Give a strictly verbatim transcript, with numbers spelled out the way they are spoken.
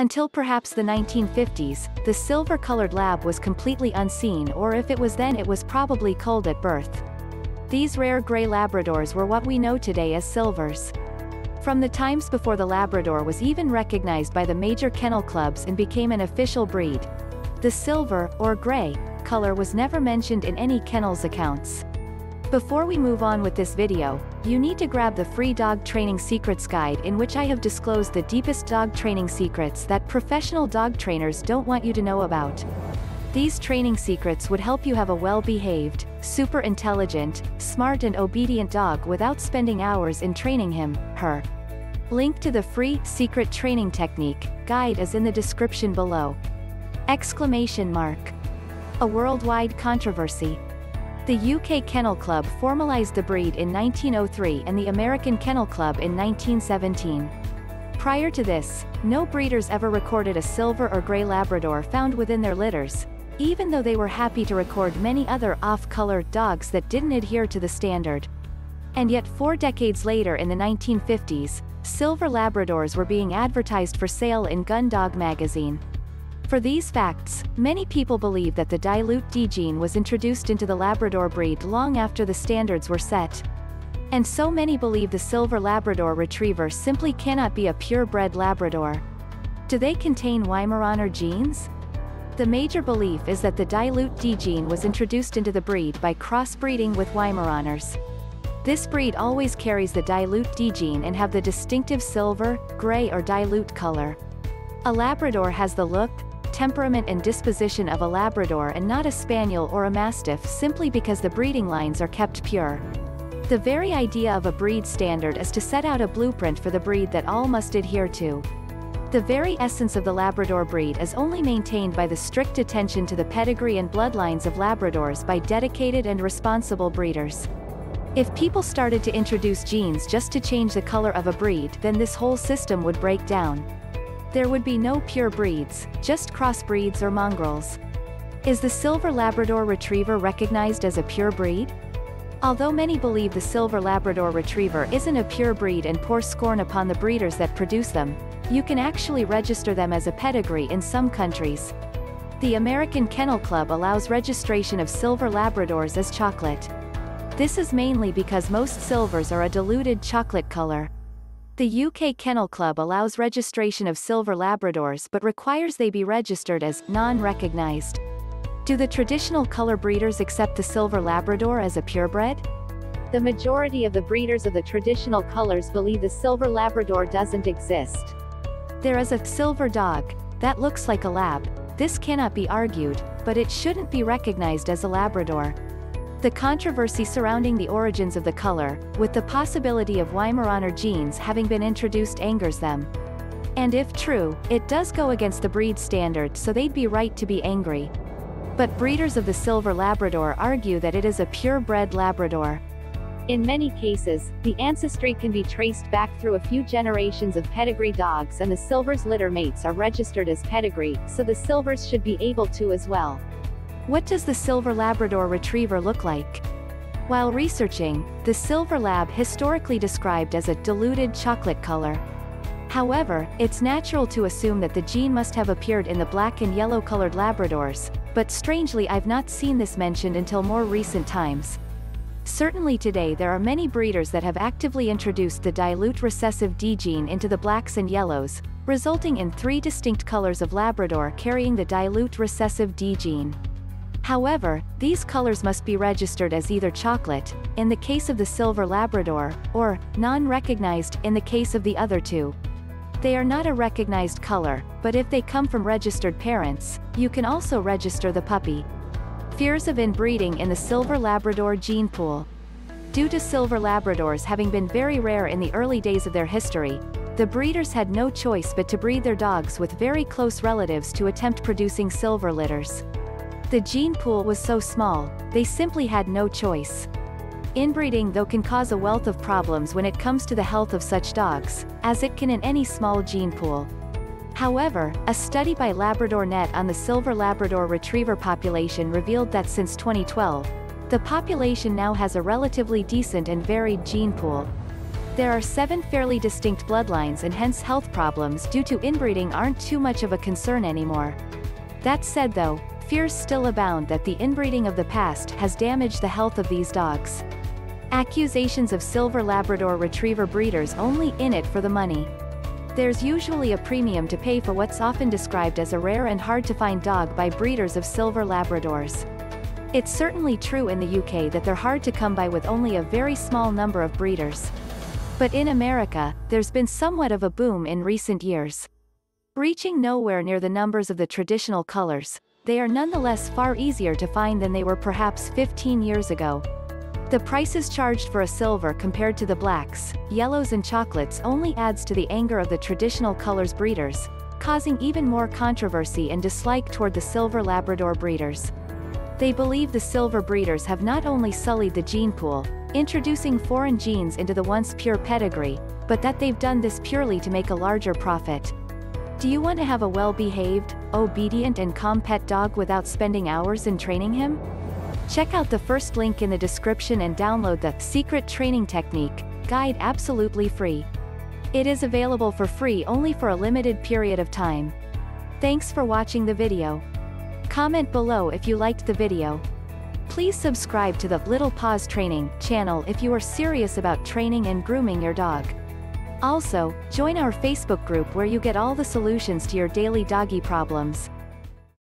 Until perhaps the nineteen fifties, the silver-colored lab was completely unseen, or if it was then it was probably culled at birth. These rare gray Labradors were what we know today as silvers. From the times before the Labrador was even recognized by the major kennel clubs and became an official breed, the silver, or gray, color was never mentioned in any kennels accounts. Before we move on with this video, you need to grab the free dog training secrets guide, in which I have disclosed the deepest dog training secrets that professional dog trainers don't want you to know about. These training secrets would help you have a well-behaved, super intelligent, smart and obedient dog without spending hours in training him, her. Link to the free secret training technique guide is in the description below. Exclamation mark. A worldwide controversy. The U K Kennel Club formalized the breed in nineteen oh three and the American Kennel Club in nineteen seventeen. Prior to this, no breeders ever recorded a silver or grey Labrador found within their litters, even though they were happy to record many other off-color dogs that didn't adhere to the standard. And yet four decades later, in the nineteen fifties, silver Labradors were being advertised for sale in Gun Dog magazine. For these facts, many people believe that the dilute D gene was introduced into the Labrador breed long after the standards were set. And so many believe the silver Labrador Retriever simply cannot be a purebred Labrador. Do they contain Weimaraner genes? The major belief is that the dilute D gene was introduced into the breed by crossbreeding with Weimaraners. This breed always carries the dilute D gene and have the distinctive silver, gray or dilute color. A Labrador has the look, temperament and disposition of a Labrador and not a Spaniel or a Mastiff, simply because the breeding lines are kept pure. The very idea of a breed standard is to set out a blueprint for the breed that all must adhere to. The very essence of the Labrador breed is only maintained by the strict attention to the pedigree and bloodlines of Labradors by dedicated and responsible breeders. If people started to introduce genes just to change the color of a breed, then this whole system would break down. There would be no pure breeds, just crossbreeds or mongrels. Is the silver Labrador Retriever recognized as a pure breed? Although many believe the silver Labrador Retriever isn't a pure breed and pour scorn upon the breeders that produce them, you can actually register them as a pedigree in some countries. The American Kennel Club allows registration of silver Labradors as chocolate. This is mainly because most silvers are a diluted chocolate color. The U K Kennel Club allows registration of silver Labradors but requires they be registered as non-recognized. Do the traditional color breeders accept the silver Labrador as a purebred? The majority of the breeders of the traditional colors believe the silver Labrador doesn't exist. There is a silver dog that looks like a lab. This cannot be argued, but it shouldn't be recognized as a Labrador. The controversy surrounding the origins of the color, with the possibility of Weimaraner genes having been introduced, angers them. And if true, it does go against the breed standard, so they'd be right to be angry. But breeders of the silver Labrador argue that it is a purebred Labrador. In many cases, the ancestry can be traced back through a few generations of pedigree dogs, and the silver's litter mates are registered as pedigree, so the silvers should be able to as well. What does the silver Labrador Retriever look like? While researching, the silver lab historically described as a diluted chocolate color. However, it's natural to assume that the gene must have appeared in the black and yellow colored Labradors, but strangely I've not seen this mentioned until more recent times. Certainly today there are many breeders that have actively introduced the dilute recessive D gene into the blacks and yellows, resulting in three distinct colors of Labrador carrying the dilute recessive D gene. However, these colors must be registered as either chocolate, in the case of the silver Labrador, or non-recognized, in the case of the other two. They are not a recognized color, but if they come from registered parents, you can also register the puppy. Fears of inbreeding in the silver Labrador gene pool. Due to silver Labradors having been very rare in the early days of their history, the breeders had no choice but to breed their dogs with very close relatives to attempt producing silver litters. The gene pool was so small, they simply had no choice. Inbreeding though can cause a wealth of problems when it comes to the health of such dogs, as it can in any small gene pool. However, a study by LabradorNet on the silver Labrador Retriever population revealed that since twenty twelve, the population now has a relatively decent and varied gene pool. There are seven fairly distinct bloodlines, and hence health problems due to inbreeding aren't too much of a concern anymore. That said though, fears still abound that the inbreeding of the past has damaged the health of these dogs. Accusations of silver Labrador Retriever breeders only in it for the money. There's usually a premium to pay for what's often described as a rare and hard-to-find dog by breeders of silver Labradors. It's certainly true in the U K that they're hard to come by with only a very small number of breeders. But in America, there's been somewhat of a boom in recent years. Reaching nowhere near the numbers of the traditional colors, they are nonetheless far easier to find than they were perhaps fifteen years ago. The prices charged for a silver compared to the blacks, yellows and chocolates only adds to the anger of the traditional colors breeders, causing even more controversy and dislike toward the silver Labrador breeders. They believe the silver breeders have not only sullied the gene pool, introducing foreign genes into the once pure pedigree, but that they've done this purely to make a larger profit. Do you want to have a well-behaved, obedient and calm pet dog without spending hours in training him? Check out the first link in the description and download the Secret Training Technique Guide absolutely free. It is available for free only for a limited period of time. Thanks for watching the video. Comment below if you liked the video. Please subscribe to the Little Paws Training channel if you are serious about training and grooming your dog. Also, join our Facebook group where you get all the solutions to your daily doggy problems.